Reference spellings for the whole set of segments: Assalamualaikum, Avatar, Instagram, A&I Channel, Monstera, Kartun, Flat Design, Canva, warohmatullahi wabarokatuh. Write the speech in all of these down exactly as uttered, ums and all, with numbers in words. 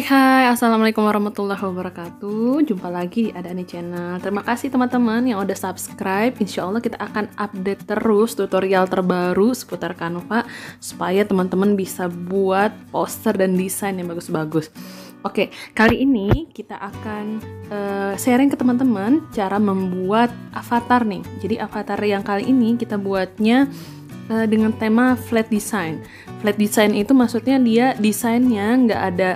Hai hai, assalamualaikum warahmatullahi wabarakatuh. Jumpa lagi di A and I Channel. Terima kasih teman-teman yang udah subscribe. Insya Allah kita akan update terus tutorial terbaru seputar Canva, supaya teman-teman bisa buat poster dan desain yang bagus-bagus. Oke, kali ini kita akan uh, sharing ke teman-teman cara membuat avatar nih. Jadi avatar yang kali ini kita buatnya uh, dengan tema flat design. Flat design itu maksudnya dia desainnya nggak ada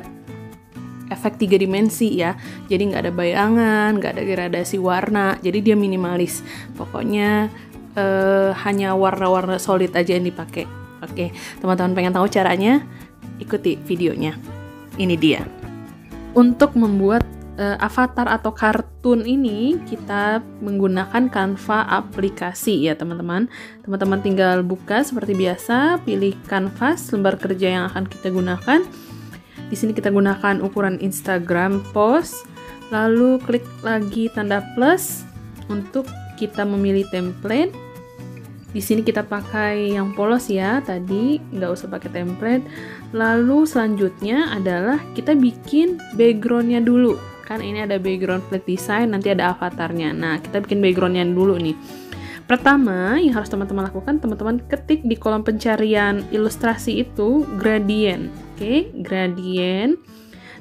efek tiga dimensi ya, jadi nggak ada bayangan, nggak ada gradasi warna, jadi dia minimalis. Pokoknya eh, hanya warna-warna solid aja yang dipakai. Oke, teman-teman pengen tahu caranya? Ikuti videonya. Ini dia. Untuk membuat eh, avatar atau kartun ini kita menggunakan Canva aplikasi ya teman-teman. Teman-teman tinggal buka seperti biasa, pilih kanvas lembar kerja yang akan kita gunakan. Di sini kita gunakan ukuran Instagram post, lalu klik lagi tanda plus untuk kita memilih template. Di sini kita pakai yang polos ya, tadi nggak usah pakai template. Lalu selanjutnya adalah kita bikin backgroundnya dulu. Kan ini ada background flat design, nanti ada avatarnya. Nah, kita bikin backgroundnya dulu nih. Pertama yang harus teman-teman lakukan, teman-teman ketik di kolom pencarian ilustrasi itu gradient. Oke, okay, gradient.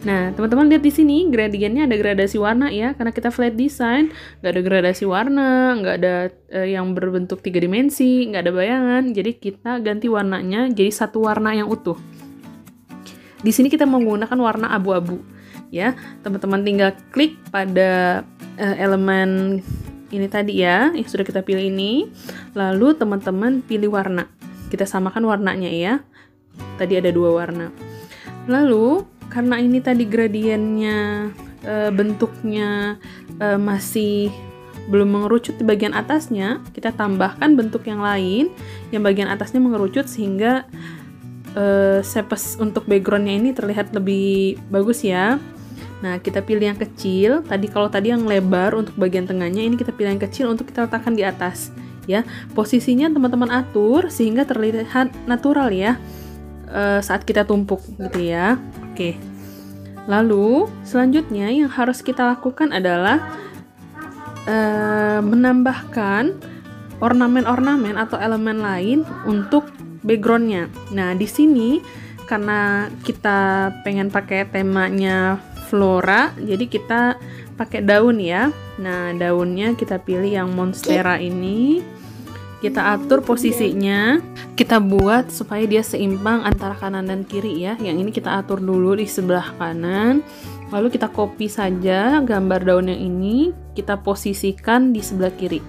Nah, teman-teman lihat di sini gradiennya ada gradasi warna ya, karena kita flat design, nggak ada gradasi warna, nggak ada eh, yang berbentuk tiga dimensi, nggak ada bayangan. Jadi kita ganti warnanya jadi satu warna yang utuh. Di sini kita menggunakan warna abu-abu ya. Teman-teman tinggal klik pada eh, elemen ini tadi ya, yang sudah kita pilih ini. Lalu teman-teman pilih warna. Kita samakan warnanya ya. Tadi ada dua warna. Lalu karena ini tadi gradiennya e, bentuknya e, masih belum mengerucut di bagian atasnya, kita tambahkan bentuk yang lain yang bagian atasnya mengerucut sehingga e, shapes untuk backgroundnya ini terlihat lebih bagus ya. Nah, kita pilih yang kecil. Tadi kalau tadi yang lebar untuk bagian tengahnya, ini kita pilih yang kecil untuk kita letakkan di atas ya. Posisinya teman-teman atur sehingga terlihat natural ya, saat kita tumpuk gitu ya. Oke, lalu selanjutnya yang harus kita lakukan adalah uh, menambahkan ornamen-ornamen atau elemen lain untuk backgroundnya. Nah, di sini karena kita pengen pakai temanya flora, jadi kita pakai daun ya. Nah, daunnya kita pilih yang monstera ini. Kita atur posisinya, kita buat supaya dia seimbang antara kanan dan kiri ya. Yang ini kita atur dulu di sebelah kanan, lalu kita copy saja gambar daun yang ini, kita posisikan di sebelah kiri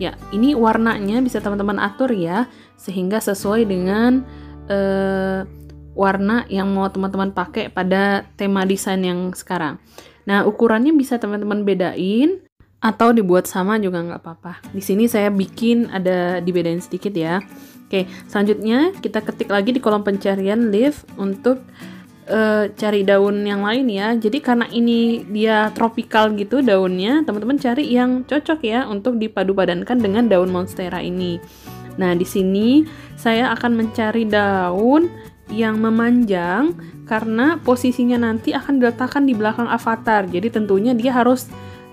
ya. Ini warnanya bisa teman-teman atur ya, sehingga sesuai dengan eh, warna yang mau teman-teman pakai pada tema desain yang sekarang. Nah, ukurannya bisa teman-teman bedain atau dibuat sama juga nggak apa-apa. Di sini saya bikin ada dibedain sedikit ya. Oke, selanjutnya kita ketik lagi di kolom pencarian leaf untuk uh, cari daun yang lain ya. Jadi karena ini dia tropical gitu daunnya, teman-teman cari yang cocok ya untuk dipadu-padankan dengan daun monstera ini. Nah, di sini saya akan mencari daun yang memanjang karena posisinya nanti akan diletakkan di belakang avatar. Jadi tentunya dia harus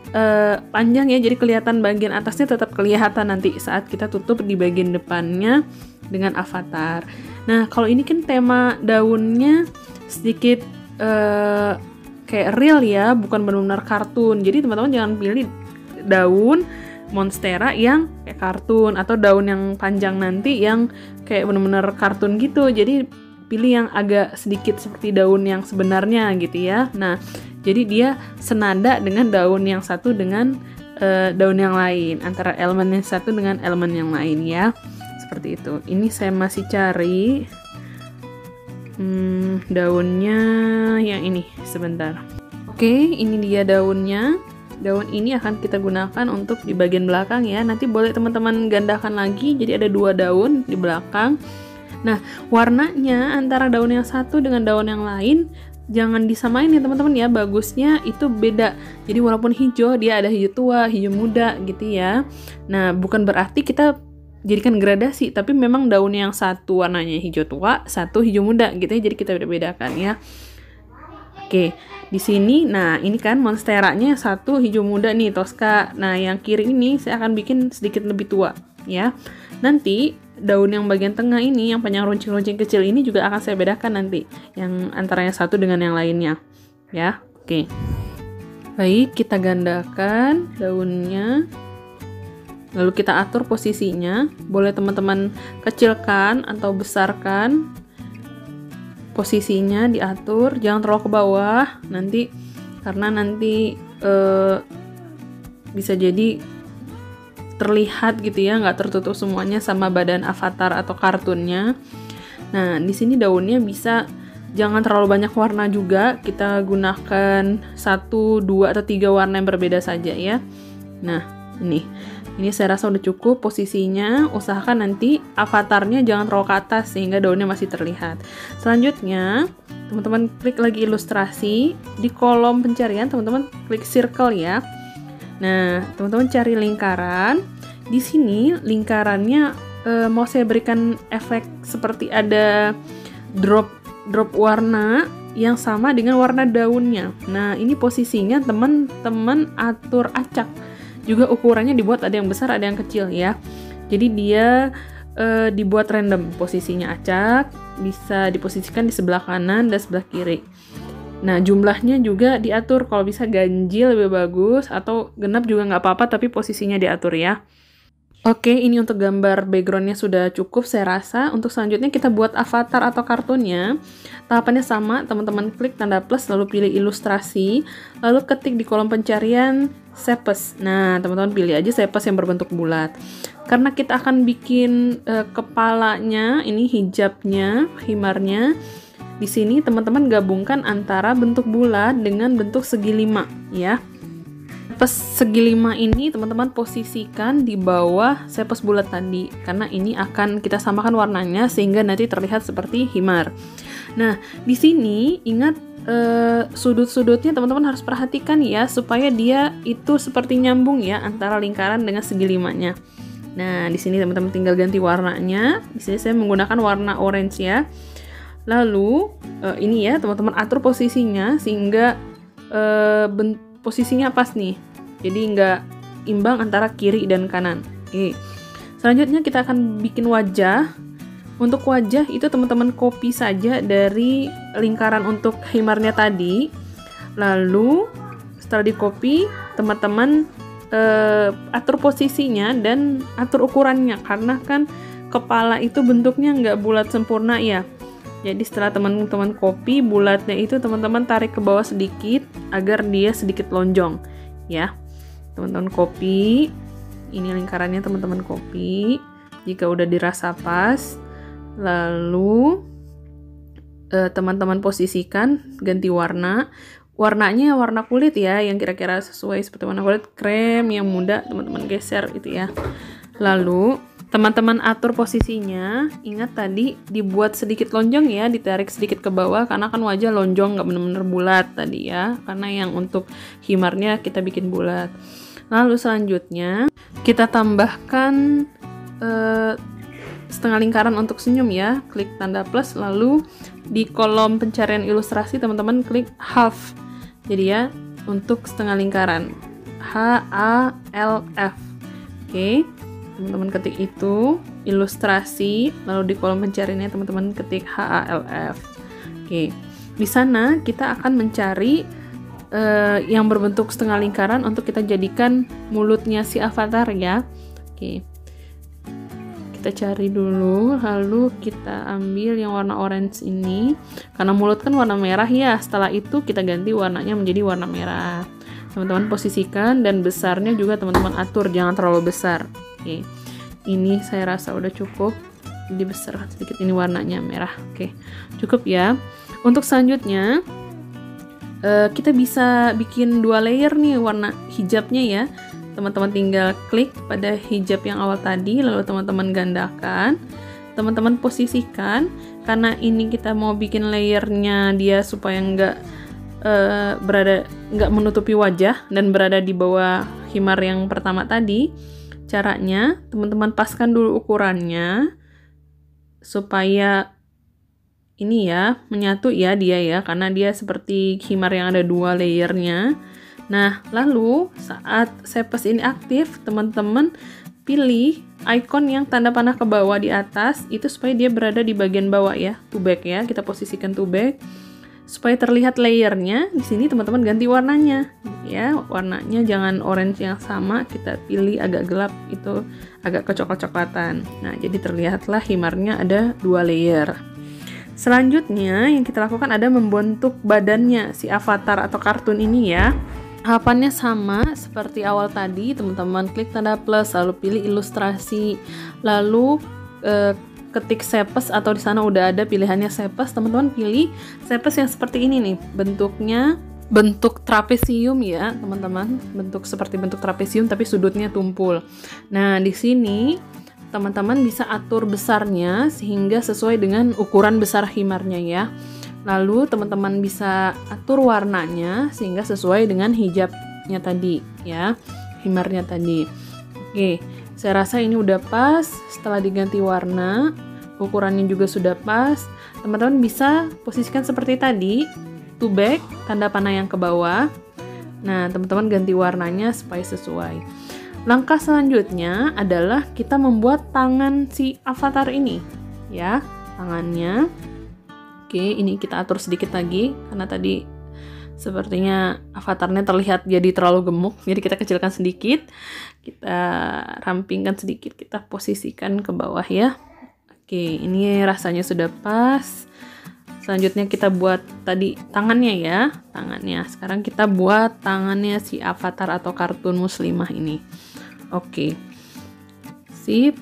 Uh, panjang ya, jadi kelihatan bagian atasnya tetap kelihatan nanti saat kita tutup di bagian depannya dengan avatar. Nah, kalau ini kan tema daunnya sedikit uh, kayak real ya, bukan benar-benar kartun. Jadi teman-teman jangan pilih daun monstera yang kayak kartun atau daun yang panjang nanti yang kayak benar-benar kartun gitu. Jadi pilih yang agak sedikit seperti daun yang sebenarnya gitu ya. Nah, jadi dia senada dengan daun yang satu dengan e, daun yang lain, antara elemen yang satu dengan elemen yang lain ya, seperti itu. Ini saya masih cari hmm, daunnya yang ini sebentar. Oke, ini dia daunnya. Daun ini akan kita gunakan untuk di bagian belakang ya. Nanti boleh teman-teman gandakan lagi, jadi ada dua daun di belakang. Nah, warnanya antara daun yang satu dengan daun yang lain jangan disamain ya teman-teman ya, bagusnya itu beda. Jadi walaupun hijau, dia ada hijau tua, hijau muda gitu ya. Nah, bukan berarti kita jadikan gradasi, tapi memang daun yang satu warnanya hijau tua, satu hijau muda gitu ya, jadi kita beda-bedakan ya. Oke, di sini, nah ini kan monsteranya satu hijau muda nih, Tosca. Nah, yang kiri ini saya akan bikin sedikit lebih tua, ya. Nanti daun yang bagian tengah ini, yang panjang runcing-runcing kecil ini juga akan saya bedakan nanti, yang antaranya satu dengan yang lainnya, ya. Oke. Baik, kita gandakan daunnya. Lalu kita atur posisinya. Boleh teman-teman kecilkan atau besarkan. Posisinya diatur, jangan terlalu ke bawah nanti, karena nanti e, bisa jadi terlihat gitu ya, nggak tertutup semuanya sama badan avatar atau kartunnya. Nah, di sini daunnya bisa jangan terlalu banyak warna juga, kita gunakan satu, dua atau tiga warna yang berbeda saja ya. Nah, ini. Ini saya rasa udah cukup posisinya, usahakan nanti avatarnya jangan terlalu ke atas sehingga daunnya masih terlihat. Selanjutnya, teman-teman klik lagi ilustrasi, di kolom pencarian teman-teman klik circle ya. Nah, teman-teman cari lingkaran, di sini lingkarannya e, mau saya berikan efek seperti ada drop, drop warna yang sama dengan warna daunnya. Nah, ini posisinya teman-teman atur acak. Juga ukurannya dibuat ada yang besar, ada yang kecil ya. Jadi dia e, dibuat random, posisinya acak, bisa diposisikan di sebelah kanan dan sebelah kiri. Nah, jumlahnya juga diatur, kalau bisa ganjil lebih bagus, atau genap juga nggak apa-apa, tapi posisinya diatur ya. Oke, ini untuk gambar backgroundnya sudah cukup saya rasa. Untuk selanjutnya kita buat avatar atau kartunnya. Tahapannya sama, teman-teman klik tanda plus, lalu pilih ilustrasi, lalu ketik di kolom pencarian shapes. Nah, teman-teman pilih aja shapes yang berbentuk bulat. Karena kita akan bikin e, kepalanya, ini hijabnya, himarnya. Di sini teman-teman gabungkan antara bentuk bulat dengan bentuk segi lima ya. Shapes segi lima ini teman-teman posisikan di bawah shapes bulat tadi, karena ini akan kita samakan warnanya sehingga nanti terlihat seperti himar. Nah, di sini ingat eh, sudut-sudutnya teman-teman harus perhatikan ya, supaya dia itu seperti nyambung ya antara lingkaran dengan segi limanya. Nah, di sini teman-teman tinggal ganti warnanya. Di sini saya menggunakan warna orange ya. Lalu eh, ini ya teman-teman atur posisinya sehingga eh, bentuk posisinya pas nih, jadi nggak imbang antara kiri dan kanan. Oke. Selanjutnya kita akan bikin wajah. Untuk wajah itu teman-teman copy saja dari lingkaran untuk himarnya tadi. Lalu setelah di copy, teman-teman eh, atur posisinya dan atur ukurannya, karena kan kepala itu bentuknya nggak bulat sempurna ya. Jadi setelah teman-teman copy, bulatnya itu teman-teman tarik ke bawah sedikit agar dia sedikit lonjong ya. Teman-teman copy, ini lingkarannya teman-teman copy jika udah dirasa pas. Lalu teman-teman eh, posisikan, ganti warna. Warnanya warna kulit ya, yang kira-kira sesuai seperti warna kulit krem, yang muda teman-teman geser gitu ya. Lalu teman-teman atur posisinya, ingat tadi dibuat sedikit lonjong ya, ditarik sedikit ke bawah, karena kan wajah lonjong nggak bener-bener bulat tadi ya, karena yang untuk himarnya kita bikin bulat. Lalu selanjutnya kita tambahkan eh, setengah lingkaran untuk senyum ya, klik tanda plus, lalu di kolom pencarian ilustrasi teman-teman klik half, jadi ya untuk setengah lingkaran H A L F. Oke, teman-teman ketik itu ilustrasi, lalu di kolom pencariannya teman-teman ketik H A L F. Oke, di sana kita akan mencari uh, yang berbentuk setengah lingkaran untuk kita jadikan mulutnya si avatar ya. Oke, kita cari dulu, lalu kita ambil yang warna orange ini, karena mulut kan warna merah ya. Setelah itu kita ganti warnanya menjadi warna merah. Teman-teman posisikan, dan besarnya juga teman-teman atur, jangan terlalu besar. Oke, ini saya rasa udah cukup, dibesarkan sedikit, ini warnanya merah. Oke, cukup ya. Untuk selanjutnya uh, kita bisa bikin dua layer nih warna hijabnya ya. Teman-teman tinggal klik pada hijab yang awal tadi, lalu teman-teman gandakan, teman-teman posisikan, karena ini kita mau bikin layernya dia supaya nggak uh, berada, nggak menutupi wajah dan berada di bawah himar yang pertama tadi. Caranya, teman-teman paskan dulu ukurannya supaya ini ya, menyatu ya dia ya, karena dia seperti khimar yang ada dua layernya. Nah, lalu saat shape ini aktif, teman-teman pilih icon yang tanda panah ke bawah di atas, itu supaya dia berada di bagian bawah ya, to back ya, kita posisikan to back. Supaya terlihat layernya, di sini teman-teman ganti warnanya ya, warnanya jangan orange yang sama, kita pilih agak gelap, itu agak kecoklat-coklatan. Nah, jadi terlihatlah himarnya ada dua layer. Selanjutnya yang kita lakukan ada membentuk badannya si avatar atau kartun ini ya. Tahapannya sama seperti awal tadi, teman-teman klik tanda plus, lalu pilih ilustrasi, lalu eh, ketik shapes, atau di sana udah ada pilihannya shapes, teman-teman pilih shapes yang seperti ini nih, bentuknya bentuk trapesium ya teman-teman, bentuk seperti bentuk trapesium tapi sudutnya tumpul. Nah, di sini teman-teman bisa atur besarnya sehingga sesuai dengan ukuran besar himarnya ya. Lalu teman-teman bisa atur warnanya sehingga sesuai dengan hijabnya tadi ya, himarnya tadi. Oke, saya rasa ini udah pas. Setelah diganti warna, ukurannya juga sudah pas. Teman-teman bisa posisikan seperti tadi, to back, tanda panah yang ke bawah. Nah, teman-teman ganti warnanya supaya sesuai. Langkah selanjutnya adalah kita membuat tangan si avatar ini ya, tangannya. Oke, ini kita atur sedikit lagi karena tadi sepertinya avatarnya terlihat jadi terlalu gemuk, jadi kita kecilkan sedikit, kita rampingkan sedikit, kita posisikan ke bawah ya. Oke, ini rasanya sudah pas. Selanjutnya kita buat tadi tangannya ya, tangannya. Sekarang kita buat tangannya si avatar atau kartun muslimah ini. Oke, sip.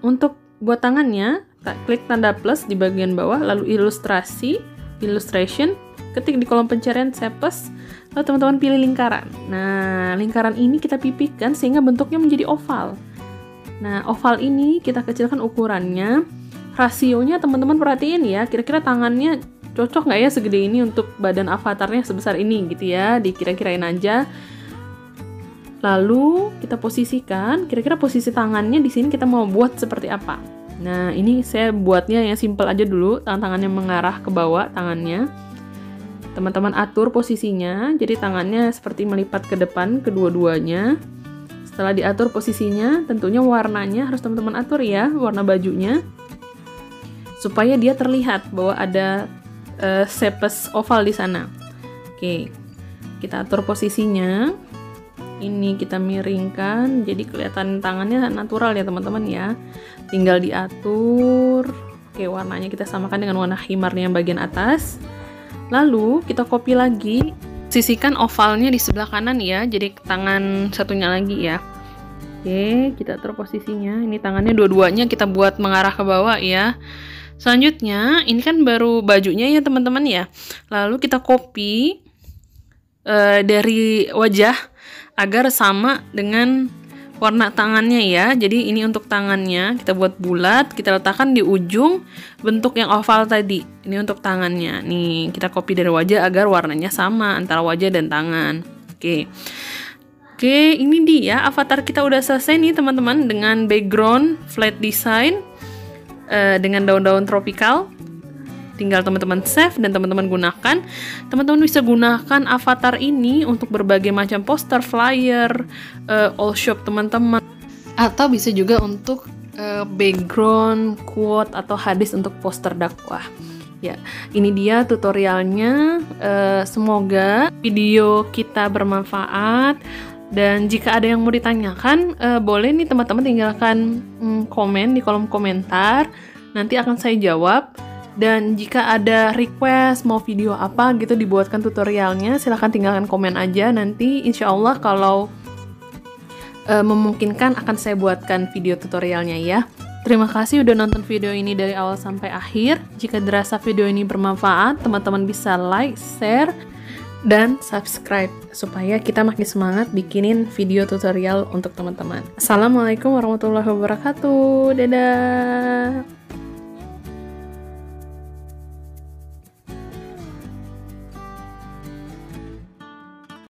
Untuk buat tangannya, klik tanda plus di bagian bawah, lalu ilustrasi, illustration, ketik di kolom pencarian shapes, lalu teman-teman pilih lingkaran. Nah, lingkaran ini kita pipihkan sehingga bentuknya menjadi oval. Nah, oval ini kita kecilkan ukurannya. Rasionya teman-teman perhatiin ya, kira-kira tangannya cocok nggak ya segede ini untuk badan avatarnya sebesar ini gitu ya, dikira-kirain aja. Lalu kita posisikan, kira-kira posisi tangannya di sini kita mau buat seperti apa. Nah, ini saya buatnya yang simple aja dulu, tangan-tangannya mengarah ke bawah tangannya. Teman-teman atur posisinya, jadi tangannya seperti melipat ke depan kedua-duanya. Setelah diatur posisinya, tentunya warnanya harus teman-teman atur ya, warna bajunya, supaya dia terlihat bahwa ada uh, shapes oval di sana. Oke, kita atur posisinya. Ini kita miringkan, jadi kelihatan tangannya natural ya teman-teman ya. Tinggal diatur. Oke, warnanya kita samakan dengan warna himarnya yang bagian atas. Lalu kita copy lagi, sisihkan ovalnya di sebelah kanan ya, jadi tangan satunya lagi ya. Oke, kita atur posisinya. Ini tangannya dua-duanya kita buat mengarah ke bawah ya. Selanjutnya, ini kan baru bajunya ya teman-teman ya. Lalu kita copy uh, dari wajah agar sama dengan warna tangannya ya. Jadi ini untuk tangannya, kita buat bulat, kita letakkan di ujung bentuk yang oval tadi. Ini untuk tangannya. Nih, kita copy dari wajah agar warnanya sama antara wajah dan tangan. Oke. Oke, ini dia avatar kita udah selesai nih teman-teman, dengan background flat design uh, dengan daun-daun tropikal. Tinggal teman-teman save dan teman-teman gunakan. Teman-teman bisa gunakan avatar ini untuk berbagai macam poster, flyer, uh, all shop teman-teman, atau bisa juga untuk uh, background quote atau hadis untuk poster dakwah. Ya, ini dia tutorialnya. Uh, semoga video kita bermanfaat. Dan jika ada yang mau ditanyakan, eh, boleh nih teman-teman tinggalkan mm, komen di kolom komentar. Nanti akan saya jawab. Dan jika ada request, mau video apa gitu dibuatkan tutorialnya, silahkan tinggalkan komen aja. Nanti insya Allah kalau eh, memungkinkan akan saya buatkan video tutorialnya ya. Terima kasih udah nonton video ini dari awal sampai akhir. Jika dirasa video ini bermanfaat, teman-teman bisa like, share, dan subscribe supaya kita makin semangat bikinin video tutorial untuk teman-teman. Assalamualaikum warahmatullahi wabarakatuh. Dadah.